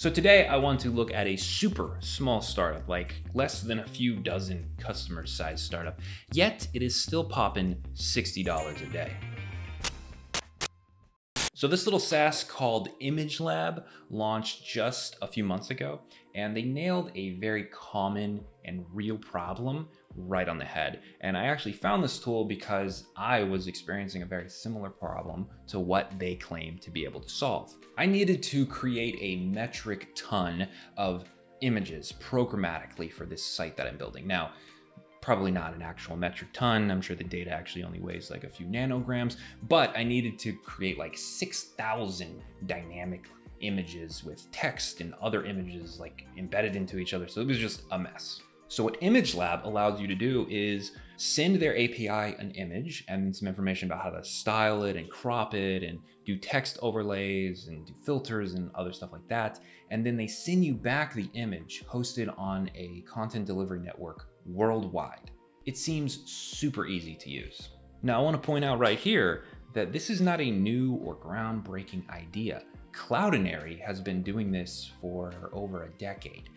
So today I want to look at a super small startup, like less than a few dozen customer size startup, yet it is still popping $60 a day. So this little SaaS called Image Lab launched just a few months ago, and they nailed a very common and real problem right on the head. And I actually found this tool because I was experiencing a very similar problem to what they claim to be able to solve. I needed to create a metric ton of images programmatically for this site that I'm building. Now, probably not an actual metric ton. I'm sure the data actually only weighs like a few nanograms, but I needed to create like 6,000 dynamic images with text and other images like embedded into each other. So it was just a mess. So what Image Lab allows you to do is send their API an image and some information about how to style it and crop it and do text overlays and do filters and other stuff like that. And then they send you back the image hosted on a content delivery network worldwide. It seems super easy to use. Now I want to point out right here that this is not a new or groundbreaking idea. Cloudinary has been doing this for over a decade.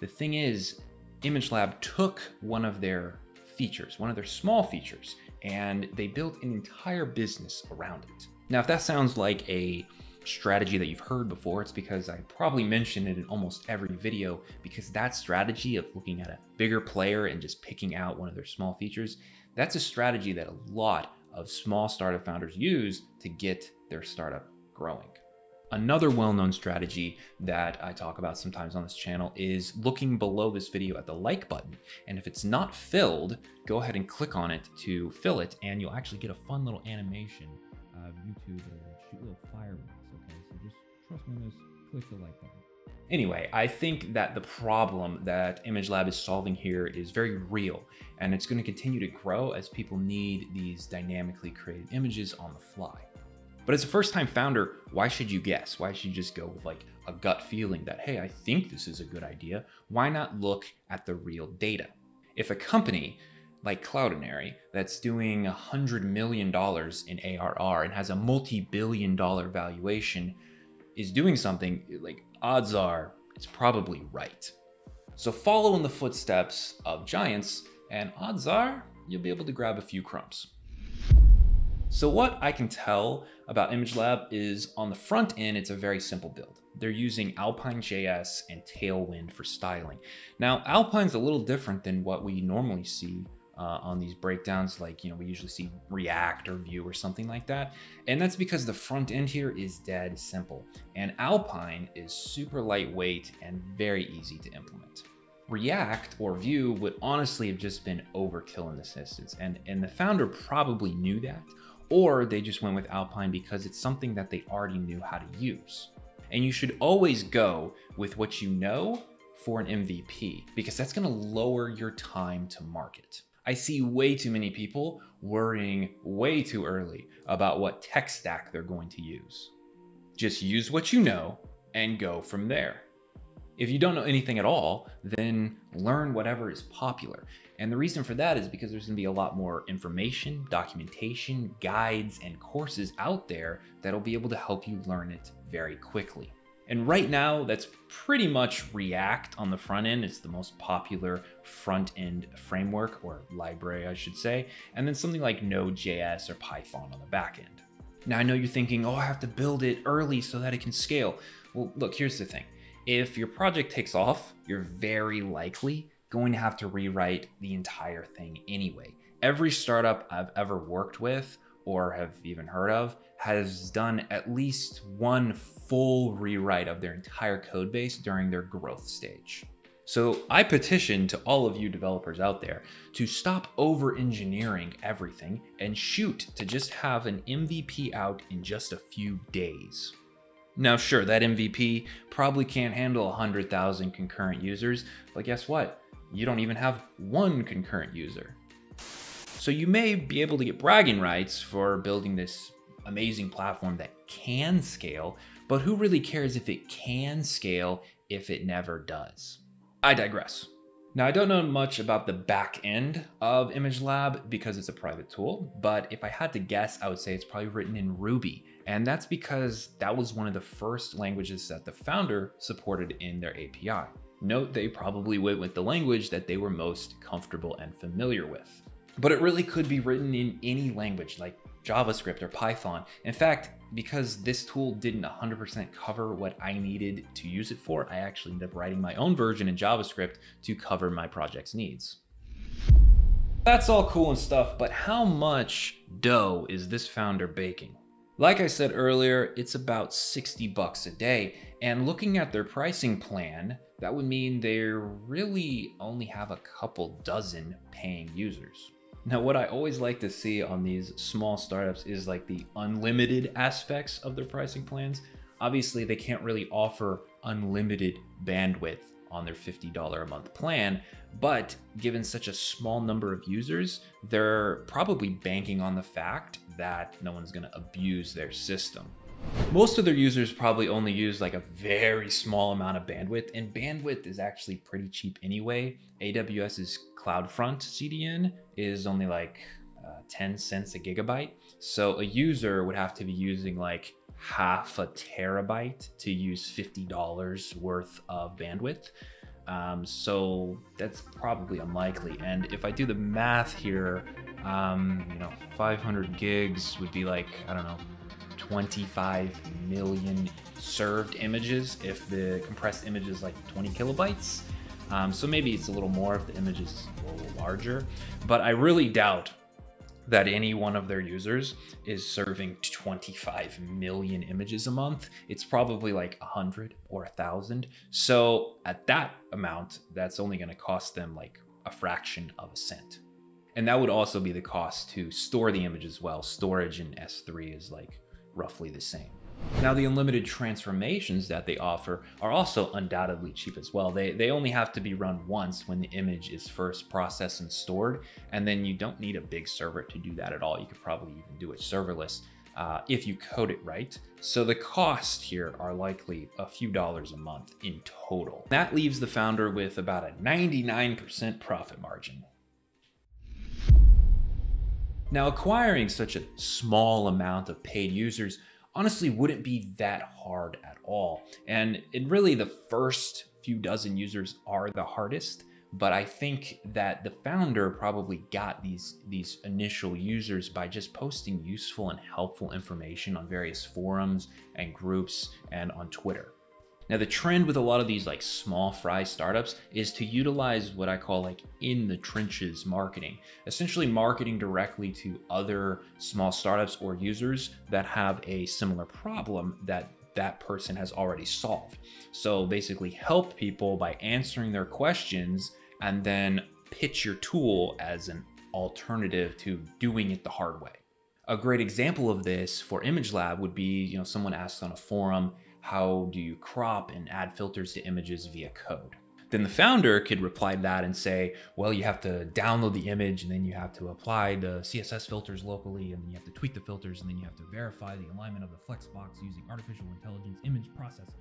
The thing is, Image Lab took one of their features, one of their small features, and they built an entire business around it. Now, if that sounds like a strategy that you've heard before, it's because I probably mention it in almost every video, because that strategy of looking at a bigger player and just picking out one of their small features, that's a strategy that a lot of small startup founders use to get their startup growing. Another well-known strategy that I talk about sometimes on this channel is looking below this video at the like button. And if it's not filled, go ahead and click on it to fill it, and you'll actually get a fun little animation of YouTube that'll shoot little fireworks, okay? So just trust me on this, click the like button. Anyway, I think that the problem that Image Lab is solving here is very real, and it's gonna continue to grow as people need these dynamically created images on the fly. But as a first-time founder, why should you guess? Why should you just go with like a gut feeling that, hey, I think this is a good idea? Why not look at the real data? If a company like Cloudinary that's doing $100 million in ARR and has a multi-billion dollar valuation is doing something, like odds are it's probably right. So follow in the footsteps of giants, and odds are you'll be able to grab a few crumbs. So what I can tell about Image Lab is on the front end, it's a very simple build. They're using Alpine JS and Tailwind for styling. Now, Alpine's a little different than what we normally see on these breakdowns. Like, you know, we usually see React or Vue or something like that. And that's because the front end here is dead simple. And Alpine is super lightweight and very easy to implement. React or Vue would honestly have just been overkill in this instance. And the founder probably knew that, or they just went with Alpine because it's something that they already knew how to use. And you should always go with what you know for an MVP, because that's gonna lower your time to market. I see way too many people worrying way too early about what tech stack they're going to use. Just use what you know and go from there. If you don't know anything at all, then learn whatever is popular. And the reason for that is because there's gonna be a lot more information, documentation, guides, and courses out there that'll be able to help you learn it very quickly. And right now, that's pretty much React on the front end. It's the most popular front end framework, or library, I should say. And then something like Node.js or Python on the back end. Now, I know you're thinking, oh, I have to build it early so that it can scale. Well, look, here's the thing. If your project takes off, you're very likely going to have to rewrite the entire thing anyway. Every startup I've ever worked with or have even heard of has done at least one full rewrite of their entire code base during their growth stage. So I petition to all of you developers out there to stop over-engineering everything and shoot to just have an MVP out in just a few days. Now, sure, that MVP probably can't handle 100,000 concurrent users, but guess what? You don't even have one concurrent user. So you may be able to get bragging rights for building this amazing platform that can scale, but who really cares if it can scale if it never does? I digress. Now, I don't know much about the back end of Image Lab because it's a private tool, but if I had to guess, I would say it's probably written in Ruby. And that's because that was one of the first languages that the founder supported in their API. Note, they probably went with the language that they were most comfortable and familiar with. But it really could be written in any language like JavaScript or Python. In fact, because this tool didn't 100% cover what I needed to use it for, I actually ended up writing my own version in JavaScript to cover my project's needs. That's all cool and stuff, but how much dough is this founder baking? Like I said earlier, it's about $60 a day. And looking at their pricing plan, that would mean they really only have a couple dozen paying users. Now, what I always like to see on these small startups is like the unlimited aspects of their pricing plans. Obviously, they can't really offer unlimited bandwidth on their $50 a month plan, but given such a small number of users, they're probably banking on the fact that no one's gonna abuse their system. Most of their users probably only use like a very small amount of bandwidth, and bandwidth is actually pretty cheap anyway. AWS's CloudFront CDN is only like 10 cents a gigabyte. So a user would have to be using like half a terabyte to use $50 worth of bandwidth. So that's probably unlikely. And if I do the math here, 500 gigs would be like, I don't know, 25 million served images if the compressed image is like 20 kilobytes. So maybe it's a little more if the image is a little larger, but I really doubt that any one of their users is serving 25 million images a month. It's probably like 100 or 1,000. So at that amount, that's only gonna cost them like a fraction of a cent. And that would also be the cost to store the image as well. Storage in S3 is like roughly the same. Now, the unlimited transformations that they offer are also undoubtedly cheap as well. They only have to be run once when the image is first processed and stored, and then you don't need a big server to do that at all. You could probably even do it serverless if you code it right. So the costs here are likely a few dollars a month in total. That leaves the founder with about a 99% profit margin. Now, acquiring such a small amount of paid users honestly wouldn't be that hard at all. And really the first few dozen users are the hardest, but I think that the founder probably got these initial users by just posting useful and helpful information on various forums and groups and on Twitter. Now, the trend with a lot of these like small fry startups is to utilize what I call like in the trenches marketing, essentially marketing directly to other small startups or users that have a similar problem that that person has already solved. So basically help people by answering their questions and then pitch your tool as an alternative to doing it the hard way. A great example of this for Image Lab would be, someone asked on a forum, how do you crop and add filters to images via code? Then the founder could reply to that and say, well, you have to download the image and then you have to apply the CSS filters locally and then you have to tweak the filters and then you have to verify the alignment of the flex box using artificial intelligence image processing.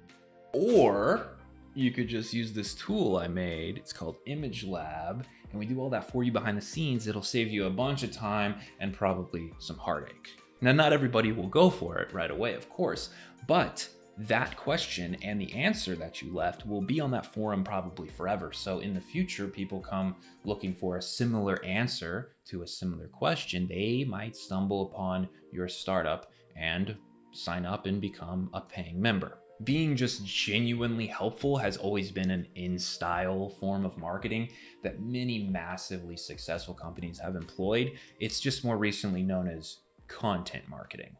Or you could just use this tool I made. It's called Image Lab, and we do all that for you behind the scenes. It'll save you a bunch of time and probably some heartache. Now, not everybody will go for it right away, of course, but that question and the answer that you left will be on that forum probably forever. So in the future, people come looking for a similar answer to a similar question. They might stumble upon your startup and sign up and become a paying member. Being just genuinely helpful has always been an in-style form of marketing that many massively successful companies have employed. It's just more recently known as content marketing.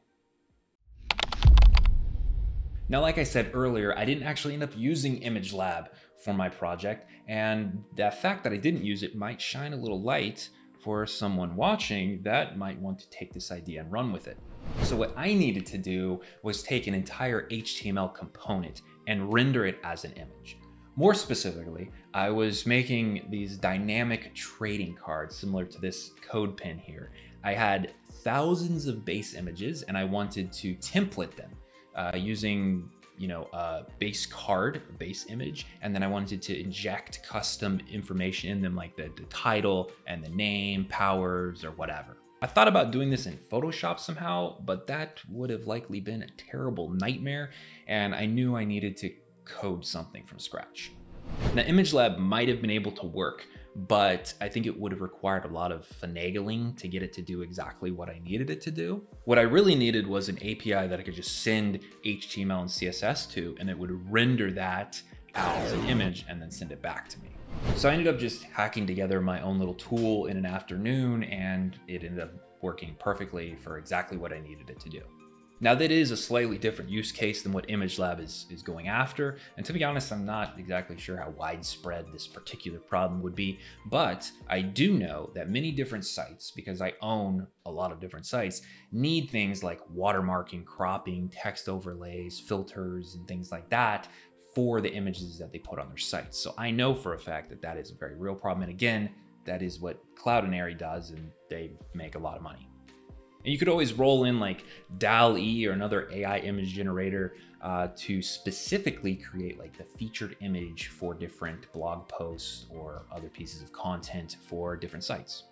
Now, like I said earlier, I didn't actually end up using Image Lab for my project, and the fact that I didn't use it might shine a little light for someone watching that might want to take this idea and run with it. So what I needed to do was take an entire HTML component and render it as an image. More specifically, I was making these dynamic trading cards similar to this CodePen here. I had thousands of base images and I wanted to template them. Using base card, base image, and then I wanted to inject custom information in them, like the title and the name, powers, or whatever. I thought about doing this in Photoshop somehow, but that would have likely been a terrible nightmare, and I knew I needed to code something from scratch. Now, Image Lab might have been able to work, but I think it would have required a lot of finagling to get it to do exactly what I needed it to do. What I really needed was an API that I could just send HTML and CSS to, and it would render that out as an image and then send it back to me. So I ended up just hacking together my own little tool in an afternoon, and it ended up working perfectly for exactly what I needed it to do. Now, that is a slightly different use case than what Image Lab is going after. And to be honest, I'm not exactly sure how widespread this particular problem would be, but I do know that many different sites, because I own a lot of different sites, need things like watermarking, cropping, text overlays, filters, and things like that for the images that they put on their sites. So I know for a fact that that is a very real problem. And again, that is what Cloudinary does, and they make a lot of money. And you could always roll in like DALL-E or another AI image generator to specifically create like the featured image for different blog posts or other pieces of content for different sites.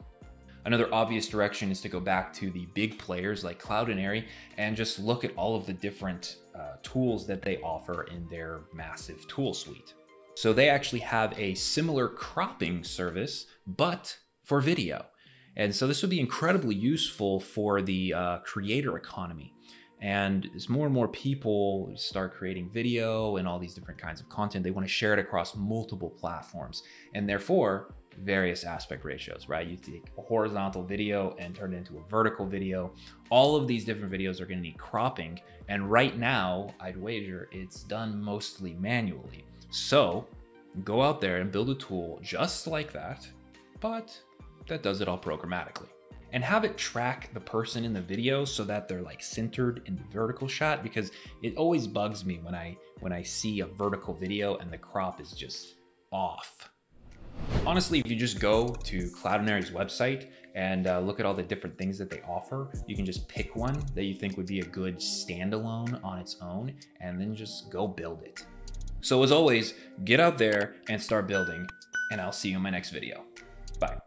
Another obvious direction is to go back to the big players like Cloudinary and just look at all of the different tools that they offer in their massive tool suite. So they actually have a similar cropping service, but for video. And so this would be incredibly useful for the creator economy. And as more and more people start creating video and all these different kinds of content, they want to share it across multiple platforms, and therefore various aspect ratios, right? You take a horizontal video and turn it into a vertical video. All of these different videos are going to need cropping. And right now, I'd wager it's done mostly manually. So go out there and build a tool just like that, but that does it all programmatically, and have it track the person in the video so that they're like centered in the vertical shot, because it always bugs me when I see a vertical video and the crop is just off. Honestly, if you just go to Cloudinary's website and look at all the different things that they offer, you can just pick one that you think would be a good standalone on its own and then just go build it. So as always, get out there and start building, and I'll see you in my next video. Bye.